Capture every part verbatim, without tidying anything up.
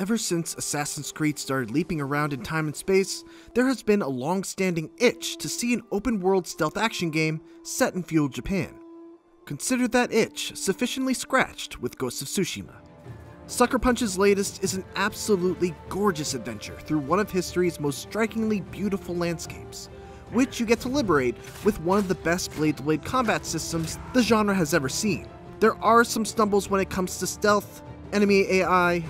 Ever since Assassin's Creed started leaping around in time and space, there has been a long-standing itch to see an open-world stealth action game set in feudal Japan. Consider that itch sufficiently scratched with Ghost of Tsushima. Sucker Punch's latest is an absolutely gorgeous adventure through one of history's most strikingly beautiful landscapes, which you get to liberate with one of the best blade-to-blade combat systems the genre has ever seen. There are some stumbles when it comes to stealth, enemy A I,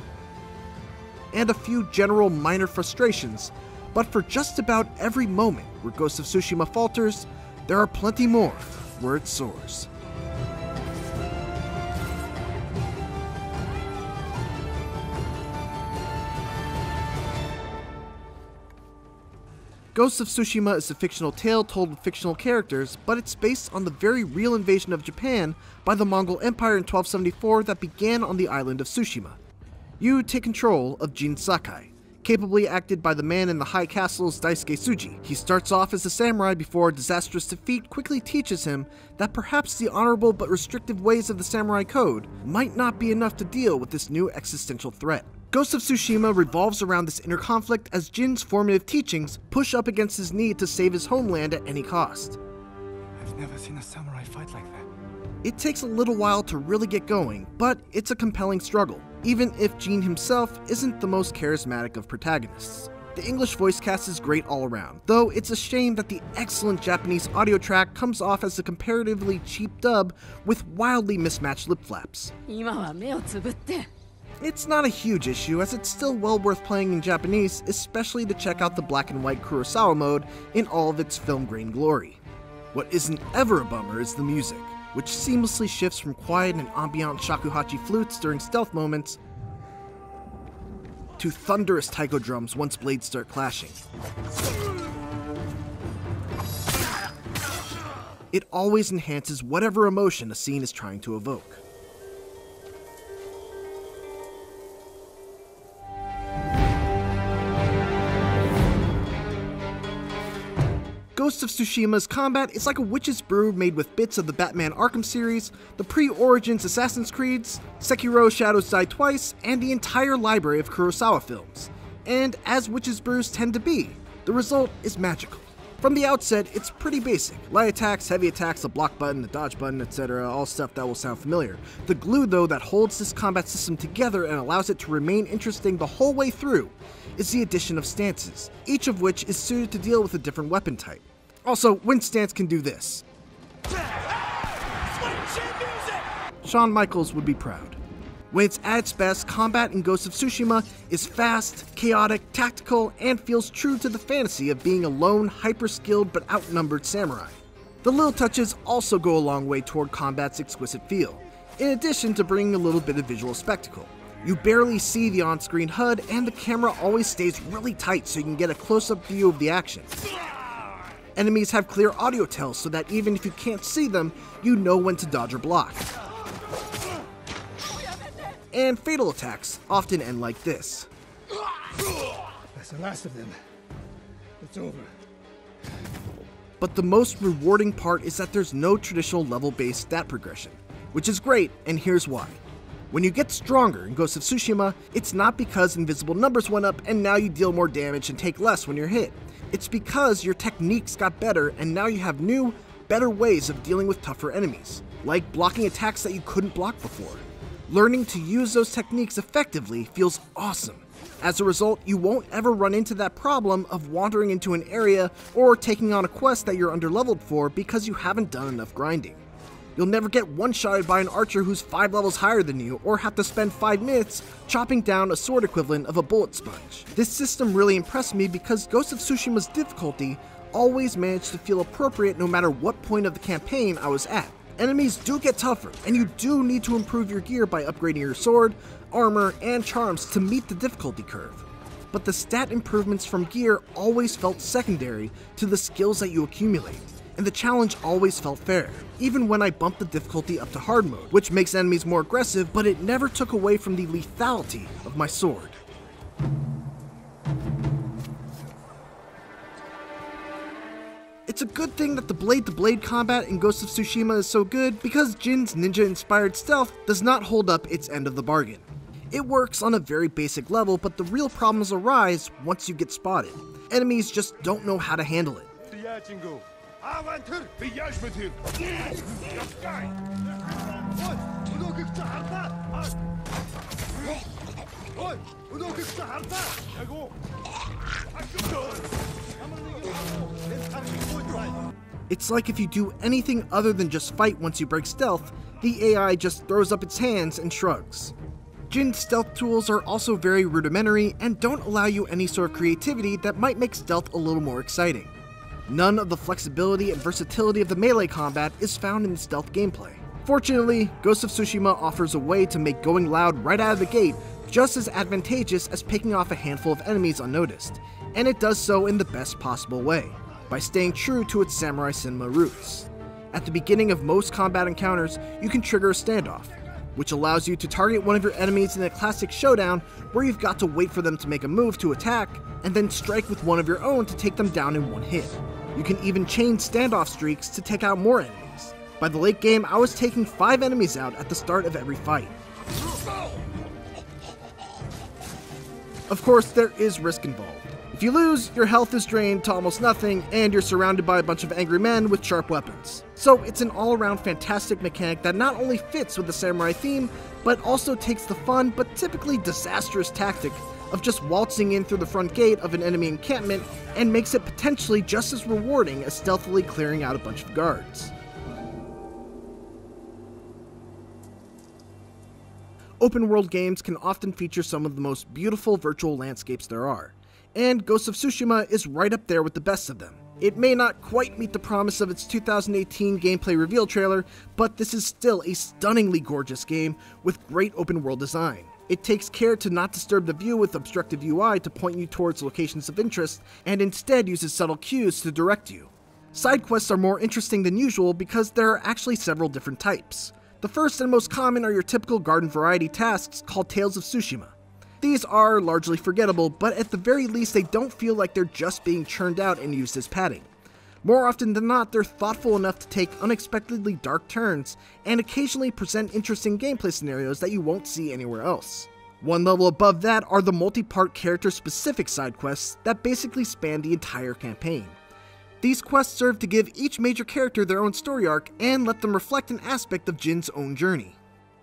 and a few general minor frustrations, but for just about every moment where Ghost of Tsushima falters, there are plenty more where it soars. Ghost of Tsushima is a fictional tale told with fictional characters, but it's based on the very real invasion of Japan by the Mongol Empire in twelve seventy-four that began on the island of Tsushima. You take control of Jin Sakai, capably acted by the man in the high castle's Daisuke Tsuji. He starts off as a samurai before a disastrous defeat quickly teaches him that perhaps the honorable but restrictive ways of the samurai code might not be enough to deal with this new existential threat. Ghost of Tsushima revolves around this inner conflict as Jin's formative teachings push up against his need to save his homeland at any cost. I've never seen a samurai fight like that. It takes a little while to really get going, but it's a compelling struggle, even if Jin himself isn't the most charismatic of protagonists. The English voice cast is great all around, though it's a shame that the excellent Japanese audio track comes off as a comparatively cheap dub with wildly mismatched lip flaps. It's not a huge issue, as it's still well worth playing in Japanese, especially to check out the black and white Kurosawa mode in all of its film grain glory. What isn't ever a bummer is the music, which seamlessly shifts from quiet and ambient shakuhachi flutes during stealth moments to thunderous taiko drums once blades start clashing. It always enhances whatever emotion a scene is trying to evoke. Ghost of Tsushima's combat is like a witch's brew made with bits of the Batman Arkham series, the pre-Origins Assassin's Creeds, Sekiro Shadows Die Twice, and the entire library of Kurosawa films. And as witch's brews tend to be, the result is magical. From the outset, it's pretty basic. Light attacks, heavy attacks, a block button, a dodge button, et cetera, all stuff that will sound familiar. The glue, though, that holds this combat system together and allows it to remain interesting the whole way through is the addition of stances, each of which is suited to deal with a different weapon type. Also, Wind Stance can do this. Shawn Michaels would be proud. When it's at its best, combat in Ghost of Tsushima is fast, chaotic, tactical, and feels true to the fantasy of being a lone, hyper-skilled but outnumbered samurai. The little touches also go a long way toward combat's exquisite feel, in addition to bringing a little bit of visual spectacle. You barely see the on-screen H U D, and the camera always stays really tight so you can get a close-up view of the action. Enemies have clear audio tells so that even if you can't see them, you know when to dodge or block. And fatal attacks often end like this. That's the last of them. It's over. But the most rewarding part is that there's no traditional level-based stat progression, which is great, and here's why. When you get stronger in Ghost of Tsushima, it's not because invisible numbers went up and now you deal more damage and take less when you're hit. It's because your techniques got better and now you have new, better ways of dealing with tougher enemies, like blocking attacks that you couldn't block before. Learning to use those techniques effectively feels awesome. As a result, you won't ever run into that problem of wandering into an area or taking on a quest that you're underleveled for because you haven't done enough grinding. You'll never get one-shotted by an archer who's five levels higher than you, or have to spend five minutes chopping down a sword equivalent of a bullet sponge. This system really impressed me because Ghost of Tsushima's difficulty always managed to feel appropriate no matter what point of the campaign I was at. Enemies do get tougher, and you do need to improve your gear by upgrading your sword, armor, and charms to meet the difficulty curve. But the stat improvements from gear always felt secondary to the skills that you accumulate, and the challenge always felt fair, even when I bumped the difficulty up to hard mode, which makes enemies more aggressive, but it never took away from the lethality of my sword. It's a good thing that the blade-to-blade combat in Ghost of Tsushima is so good, because Jin's ninja-inspired stealth does not hold up its end of the bargain. It works on a very basic level, but the real problems arise once you get spotted. Enemies just don't know how to handle it. It's like if you do anything other than just fight once you break stealth, the A I just throws up its hands and shrugs. Jin's stealth tools are also very rudimentary and don't allow you any sort of creativity that might make stealth a little more exciting. None of the flexibility and versatility of the melee combat is found in the stealth gameplay. Fortunately, Ghost of Tsushima offers a way to make going loud right out of the gate just as advantageous as picking off a handful of enemies unnoticed, and it does so in the best possible way, by staying true to its samurai cinema roots. At the beginning of most combat encounters, you can trigger a standoff, which allows you to target one of your enemies in a classic showdown where you've got to wait for them to make a move to attack, and then strike with one of your own to take them down in one hit. You can even chain standoff streaks to take out more enemies. By the late game, I was taking five enemies out at the start of every fight. Of course, there is risk involved. If you lose, your health is drained to almost nothing, and you're surrounded by a bunch of angry men with sharp weapons. So it's an all-around fantastic mechanic that not only fits with the samurai theme, but also takes the fun but typically disastrous tactic of just waltzing in through the front gate of an enemy encampment and makes it potentially just as rewarding as stealthily clearing out a bunch of guards. Open-world games can often feature some of the most beautiful virtual landscapes there are, and Ghost of Tsushima is right up there with the best of them. It may not quite meet the promise of its two thousand eighteen gameplay reveal trailer, but this is still a stunningly gorgeous game with great open world design. It takes care to not disturb the view with obstructive U I to point you towards locations of interest, and instead uses subtle cues to direct you. Side quests are more interesting than usual because there are actually several different types. The first and most common are your typical garden variety tasks called Tales of Tsushima. These are largely forgettable, but at the very least they don't feel like they're just being churned out and used as padding. More often than not, they're thoughtful enough to take unexpectedly dark turns, and occasionally present interesting gameplay scenarios that you won't see anywhere else. One level above that are the multi-part character-specific side quests that basically span the entire campaign. These quests serve to give each major character their own story arc and let them reflect an aspect of Jin's own journey.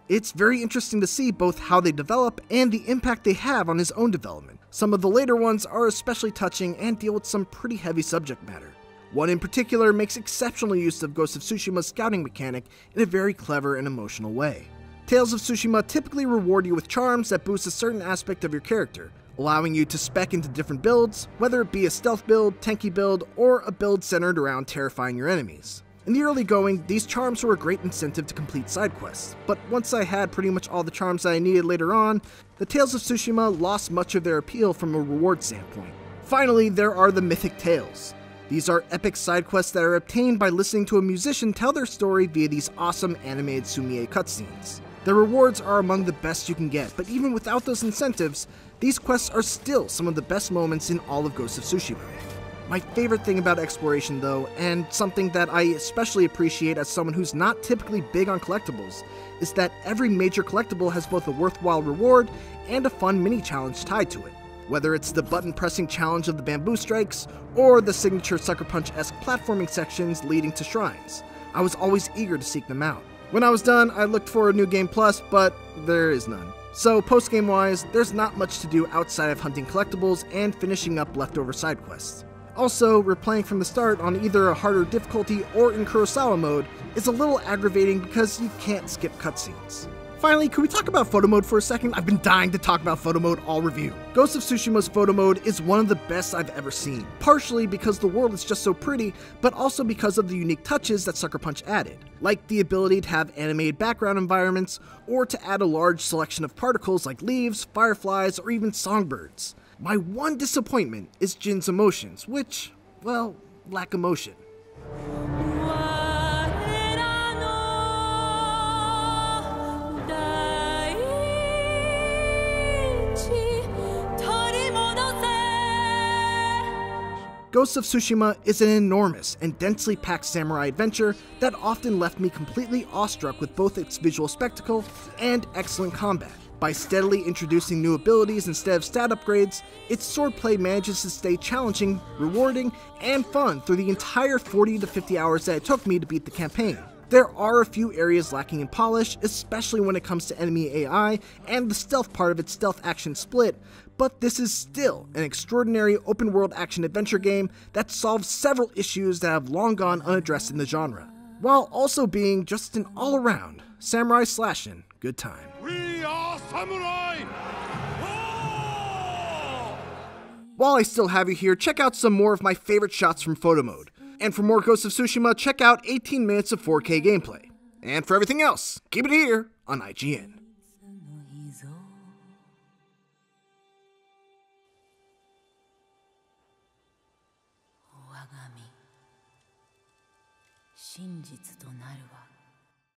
It's very interesting to see both how they develop and the impact they have on his own development. Some of the later ones are especially touching and deal with some pretty heavy subject matter. One in particular makes exceptional use of Ghost of Tsushima's scouting mechanic in a very clever and emotional way. Tales of Tsushima typically reward you with charms that boost a certain aspect of your character, allowing you to spec into different builds, whether it be a stealth build, tanky build, or a build centered around terrifying your enemies. In the early going, these charms were a great incentive to complete side quests, but once I had pretty much all the charms that I needed later on, the Tales of Tsushima lost much of their appeal from a reward standpoint. Finally, there are the Mythic Tales. These are epic side quests that are obtained by listening to a musician tell their story via these awesome animated sumi-e cutscenes. Their rewards are among the best you can get, but even without those incentives, these quests are still some of the best moments in all of Ghost of Tsushima. My favorite thing about exploration though, and something that I especially appreciate as someone who's not typically big on collectibles, is that every major collectible has both a worthwhile reward and a fun mini challenge tied to it. Whether it's the button pressing challenge of the bamboo strikes, or the signature Sucker Punch-esque platforming sections leading to shrines, I was always eager to seek them out. When I was done, I looked for a new game plus, but there is none. So post-game wise, there's not much to do outside of hunting collectibles and finishing up leftover side quests. Also, replaying from the start on either a harder difficulty or in Kurosawa mode is a little aggravating because you can't skip cutscenes. Finally, can we talk about photo mode for a second? I've been dying to talk about photo mode all review. Ghost of Tsushima's photo mode is one of the best I've ever seen, partially because the world is just so pretty, but also because of the unique touches that Sucker Punch added, like the ability to have animated background environments, or to add a large selection of particles like leaves, fireflies, or even songbirds. My one disappointment is Jin's emotions, which, well, lack emotion. Ghost of Tsushima is an enormous and densely packed samurai adventure that often left me completely awestruck with both its visual spectacle and excellent combat. By steadily introducing new abilities instead of stat upgrades, its swordplay manages to stay challenging, rewarding, and fun through the entire forty to fifty hours that it took me to beat the campaign. There are a few areas lacking in polish, especially when it comes to enemy A I and the stealth part of its stealth action split, but this is still an extraordinary open-world action-adventure game that solves several issues that have long gone unaddressed in the genre, while also being just an all-around samurai slashin' good time. We are samurai! Oh! While I still have you here, check out some more of my favorite shots from photo mode. And for more Ghost of Tsushima, check out eighteen minutes of four K gameplay. And for everything else, keep it here on I G N.